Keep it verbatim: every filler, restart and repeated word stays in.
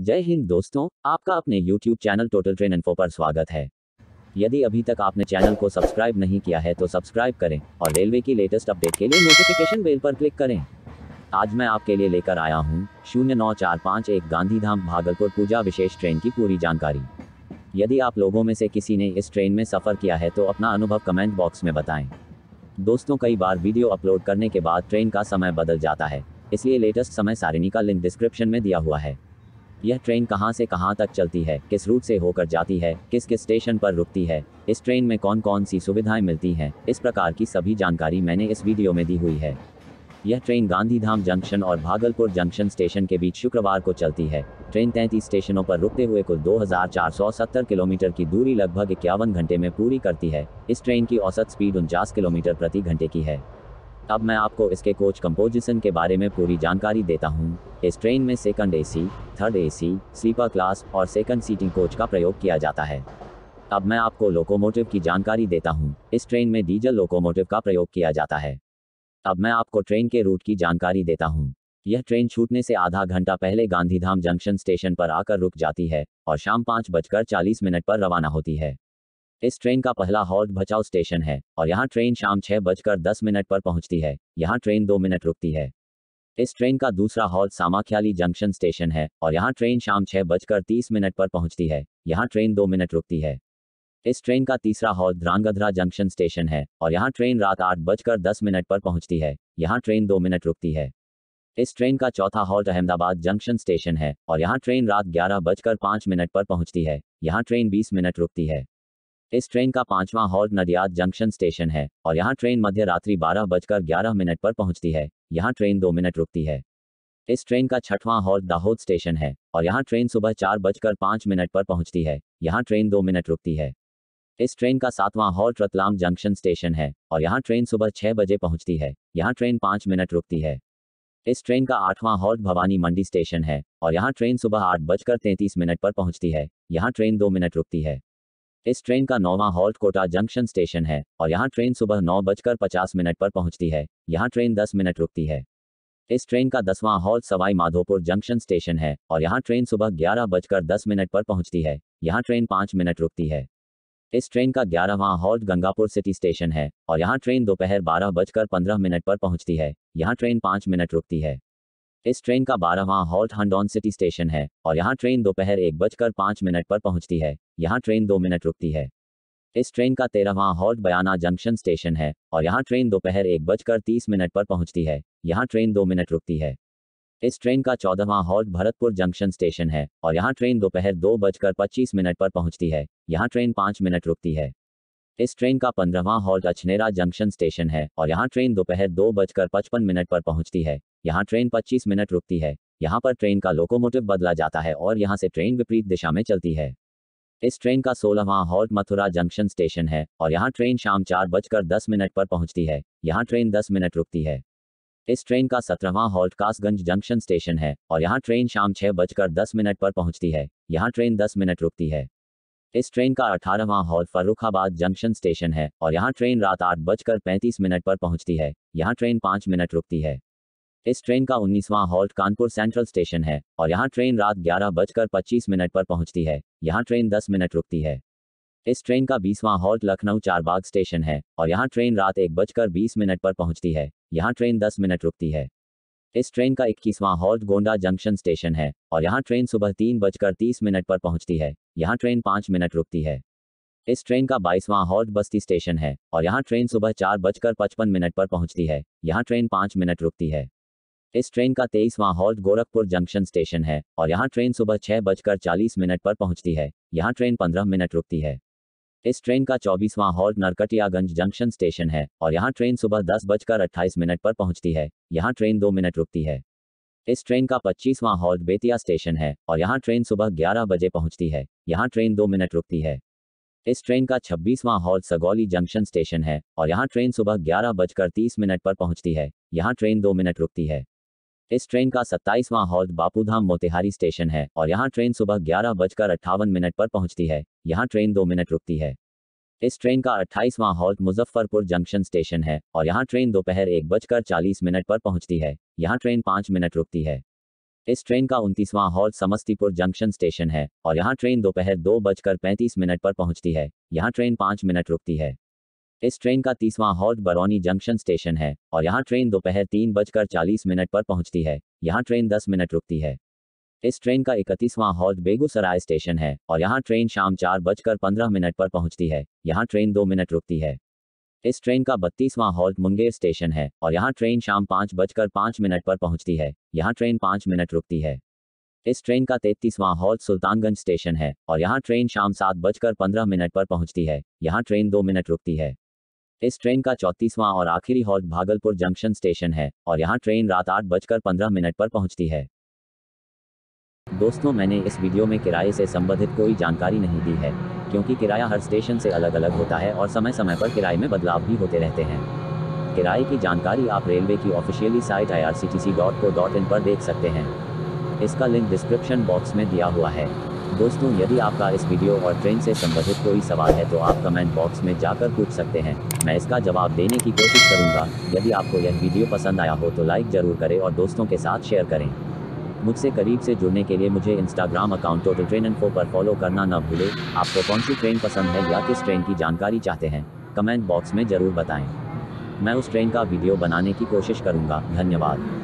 जय हिंद दोस्तों, आपका अपने YouTube channel total train info पर स्वागत है। यदि अभी तक आपने चैनल को सब्सक्राइब नहीं किया है तो सब्सक्राइब करें और रेलवे की लेटेस्ट अपडेट के लिए नोटिफिकेशन बेल पर क्लिक करें। आज मैं आपके लिए लेकर आया हूं शून्य नौ चार पाँच एक गांधीधाम भागलपुर पूजा विशेष ट्रेन की पूरी जानकारी। यदि आप लोगों में से किसी ने इस ट्रेन में सफ़र किया है तो अपना अनुभव कमेंट बॉक्स में बताएं। दोस्तों, कई बार वीडियो अपलोड करने के बाद ट्रेन का समय बदल जाता है, इसलिए लेटेस्ट समय सारिणी का लिंक डिस्क्रिप्शन में दिया हुआ है। यह ट्रेन कहां से कहां तक चलती है, किस रूट से होकर जाती है, किस किस स्टेशन पर रुकती है, इस ट्रेन में कौन कौन सी सुविधाएं मिलती हैं, इस प्रकार की सभी जानकारी मैंने इस वीडियो में दी हुई है। यह ट्रेन गांधीधाम जंक्शन और भागलपुर जंक्शन स्टेशन के बीच शुक्रवार को चलती है। ट्रेन तैंतीस स्टेशनों पर रुकते हुए कुल दो हज़ार चार सौ सत्तर किलोमीटर की दूरी लगभग इक्यावन घंटे में पूरी करती है। इस ट्रेन की औसत स्पीड उनचास किलोमीटर प्रति घंटे की है। अब मैं आपको इसके कोच कंपोजिशन के बारे में पूरी जानकारी देता हूं। इस ट्रेन में second AC, third AC, sleeper class और सेकंड सीटिंग कोच का प्रयोग किया जाता है। अब मैं आपको लोकोमोटिव की जानकारी देता हूं। इस ट्रेन में डीजल लोकोमोटिव का प्रयोग किया जाता है। अब मैं आपको ट्रेन के रूट की जानकारी देता हूँ। यह ट्रेन छूटने से आधा घंटा पहले गांधीधाम जंक्शन स्टेशन पर आकर रुक जाती है और शाम पाँच बजकर चालीस मिनट पर रवाना होती है। इस ट्रेन का पहला हॉल्ट बचाव स्टेशन है और यहाँ ट्रेन शाम छः बजकर दस मिनट पर पहुँचती है। यहाँ ट्रेन दो मिनट रुकती है। इस ट्रेन का दूसरा हॉल्ट सामाख्याली जंक्शन स्टेशन है और यहाँ ट्रेन शाम छः बजकर तीस मिनट पर पहुँचती है। यहाँ ट्रेन दो मिनट रुकती है। इस ट्रेन का तीसरा हॉल्ट ध्रांगध्रा जंक्शन स्टेशन है और यहाँ ट्रेन रात आठ बजकर दस मिनट पर पहुँचती है। यहाँ ट्रेन दो मिनट रुकती है। इस ट्रेन का चौथा हॉल्ट अहमदाबाद जंक्शन स्टेशन है और यहाँ ट्रेन रात ग्यारह बजकर पाँच मिनट पर पहुँचती है। यहाँ ट्रेन बीस मिनट रुकती है। इस ट्रेन का पांचवा हॉल्ट नडियाद जंक्शन स्टेशन है और यहाँ ट्रेन मध्य रात्रि बारह बजकर ग्यारह मिनट पर पहुँचती है। यहाँ ट्रेन दो मिनट रुकती है। इस ट्रेन का छठवां हॉल्ट दाहोद स्टेशन है और यहाँ ट्रेन सुबह चार बजकर पाँच मिनट पर पहुँचती है। यहाँ ट्रेन दो मिनट रुकती है। इस ट्रेन का सातवां हॉल्ट रतलाम जंक्शन स्टेशन है और यहाँ ट्रेन सुबह छः बजे पहुँचती है। यहाँ ट्रेन पाँच मिनट रुकती है। इस ट्रेन का आठवां हॉल्ट भवानी मंडी स्टेशन है और यहाँ ट्रेन सुबह आठ बजकर तैंतीस मिनट पर पहुँचती है। यहाँ ट्रेन दो मिनट रुकती है। इस ट्रेन का नौवां हॉल्ट कोटा जंक्शन स्टेशन है और यहाँ ट्रेन सुबह नौ बजकर पचास मिनट पर पहुँचती है। यहाँ ट्रेन दस मिनट रुकती है। इस ट्रेन का दसवां halt Sawai Madhopur junction station है और यहाँ ट्रेन सुबह ग्यारह बजकर दस मिनट पर पहुँचती है। यहाँ ट्रेन पाँच मिनट रुकती है। इस ट्रेन का ग्यारहवां हॉल्ट गंगापुर सिटी स्टेशन है और यहाँ ट्रेन दोपहर बारह बजकर पंद्रह मिनट पर पहुँचती है। यहाँ ट्रेन पाँच मिनट रुकती है। इस ट्रेन का बारहवां हॉल्ट हंडौन सिटी स्टेशन है और यहाँ ट्रेन दोपहर एक बजकर पाँच मिनट पर पहुँचती है। यहाँ ट्रेन दो मिनट रुकती है। इस ट्रेन का तेरहवां हॉल्ट बयाना जंक्शन स्टेशन है और यहाँ ट्रेन दोपहर एक बजकर तीस मिनट पर पहुँचती है। यहाँ ट्रेन दो मिनट रुकती है। इस ट्रेन का चौदहवां हॉल्ट भरतपुर जंक्शन स्टेशन है और यहाँ ट्रेन दोपहर दो बजकर पच्चीस मिनट पर पहुँचती है। यहाँ ट्रेन पाँच मिनट रुकती है। इस ट्रेन का पंद्रहवां हॉल्ट अछनेरा जंक्शन स्टेशन है और यहाँ ट्रेन दोपहर दो बजकर पचपन मिनट पर पहुँचती है। यहाँ ट्रेन पच्चीस मिनट रुकती है। यहाँ पर ट्रेन का लोकोमोटिव बदला जाता है और यहाँ से ट्रेन विपरीत दिशा में चलती है। इस ट्रेन का सोलहवां हॉल्ट मथुरा जंक्शन स्टेशन है और यहाँ ट्रेन शाम चार बजकर दस मिनट पर पहुँचती है। यहाँ ट्रेन दस मिनट रुकती है। इस ट्रेन का सत्रहवां हॉल्ट कासगंज जंक्शन स्टेशन है और यहाँ ट्रेन शाम छः बजकर दस मिनट पर पहुँचती है। यहाँ ट्रेन दस मिनट रुकती है। इस ट्रेन का अठारहवां हॉल्ट फर्रुखाबाद जंक्शन स्टेशन है और यहाँ ट्रेन रात आठ बजकर पैंतीस मिनट पर पहुँचती है। यहाँ ट्रेन पाँच मिनट रुकती है। इस ट्रेन का उन्नीसवां हॉल्ट कानपुर सेंट्रल स्टेशन है और यहाँ ट्रेन रात ग्यारह बजकर पच्चीस मिनट पर पहुँचती है। यहाँ ट्रेन दस मिनट रुकती है। इस ट्रेन का बीसवां हॉल्ट लखनऊ चारबाग स्टेशन है और यहाँ ट्रेन रात एक बजकर बीस मिनट पर पहुँचती है। यहाँ ट्रेन दस मिनट रुकती है। इस ट्रेन का इक्कीसवां हॉल्ट गोंडा जंक्शन स्टेशन है और यहाँ ट्रेन सुबह तीन बजकर तीस मिनट पर पहुँचती है। यहाँ ट्रेन पाँच मिनट रुकती है। इस ट्रेन का बाईसवां हॉल्ट बस्ती स्टेशन है और यहाँ ट्रेन सुबह चार बजकर पचपन मिनट पर पहुँचती है। यहाँ ट्रेन पाँच मिनट रुकती है। इस ट्रेन का तेईसवां हॉल्ट गोरखपुर जंक्शन स्टेशन है और यहाँ ट्रेन सुबह छः बजकर चालीस मिनट पर पहुँचती है। यहाँ ट्रेन पंद्रह मिनट रुकती है। इस ट्रेन का चौबीसवां हॉल्ट नरकटियागंज जंक्शन स्टेशन है और यहाँ ट्रेन सुबह दस बजकर अट्ठाईस मिनट पर पहुँचती है। यहाँ ट्रेन दो मिनट रुकती है। इस ट्रेन का पच्चीसवां हॉल्ट बेतिया स्टेशन है और यहाँ ट्रेन सुबह ग्यारह बजे पहुँचती है। यहाँ ट्रेन दो मिनट रुकती है। इस ट्रेन का छब्बीसवां हॉल्ट सगौली जंक्शन स्टेशन है और यहाँ ट्रेन सुबह ग्यारह बजकर तीस मिनट पर पहुँचती है। यहाँ ट्रेन दो मिनट रुकती है। इस ट्रेन का सत्ताईसवां हॉल्ट बापूधाम मोतिहारी स्टेशन है और यहाँ ट्रेन सुबह ग्यारह बजकर अट्ठावन मिनट पर पहुँचती है। यहाँ ट्रेन दो मिनट रुकती है। इस ट्रेन का अट्ठाईसवां हॉल्ट मुजफ्फरपुर जंक्शन स्टेशन है और यहाँ ट्रेन दोपहर एक बजकर चालीस मिनट पर पहुँचती है। यहाँ ट्रेन पाँच मिनट रुकती है। इस ट्रेन का उनतीसवां हॉल्ट समस्तीपुर जंक्शन स्टेशन है और यहाँ ट्रेन दोपहर दो बजकर पैंतीस मिनट पर पहुँचती है। यहाँ ट्रेन पाँच मिनट रुकती है। इस ट्रेन का तीसवां हॉल्ट बरौनी जंक्शन स्टेशन है और यहाँ ट्रेन दोपहर तीन बजकर चालीस मिनट पर पहुँचती है। यहाँ ट्रेन दस मिनट रुकती है। इस ट्रेन का इकतीसवां हॉल्ट बेगूसराय स्टेशन है और यहाँ ट्रेन शाम चार बजकर पंद्रह मिनट पर पहुँचती है। यहाँ ट्रेन दो मिनट रुकती है। इस ट्रेन का बत्तीसवां हॉल्ट मुंगेर स्टेशन है और यहाँ ट्रेन शाम पाँच बजकर पाँच मिनट पर पहुँचती है। यहाँ ट्रेन पाँच मिनट रुकती है। इस ट्रेन का तैंतीसवां हॉल्ट सुल्तानगंज स्टेशन है और यहाँ ट्रेन शाम सात बजकर पंद्रह मिनट पर पहुँचती है। यहाँ ट्रेन दो मिनट रुकती है। इस ट्रेन का चौंतीसवां और आखिरी हॉल्ट भागलपुर जंक्शन स्टेशन है और यहाँ ट्रेन रात आठ बजकर पंद्रह मिनट पर पहुँचती है। दोस्तों, मैंने इस वीडियो में किराए से संबंधित कोई जानकारी नहीं दी है क्योंकि किराया हर स्टेशन से अलग अलग होता है और समय समय पर किराए में बदलाव भी होते रहते हैं। किराए की जानकारी आप रेलवे की officially site I R C T C dot co dot in पर देख सकते हैं। इसका लिंक डिस्क्रिप्शन बॉक्स में दिया हुआ है। दोस्तों, यदि आपका इस वीडियो और ट्रेन से संबंधित कोई सवाल है तो आप कमेंट बॉक्स में जाकर पूछ सकते हैं। मैं इसका जवाब देने की कोशिश करूँगा। यदि आपको यह वीडियो पसंद आया हो तो लाइक ज़रूर करें और दोस्तों के साथ शेयर करें। मुझसे करीब से जुड़ने के लिए मुझे Instagram account total train info पर फॉलो करना न भूलें। आपको कौन सी ट्रेन पसंद है या किस ट्रेन की जानकारी चाहते हैं, कमेंट बॉक्स में ज़रूर बताएं। मैं उस ट्रेन का वीडियो बनाने की कोशिश करूंगा। धन्यवाद।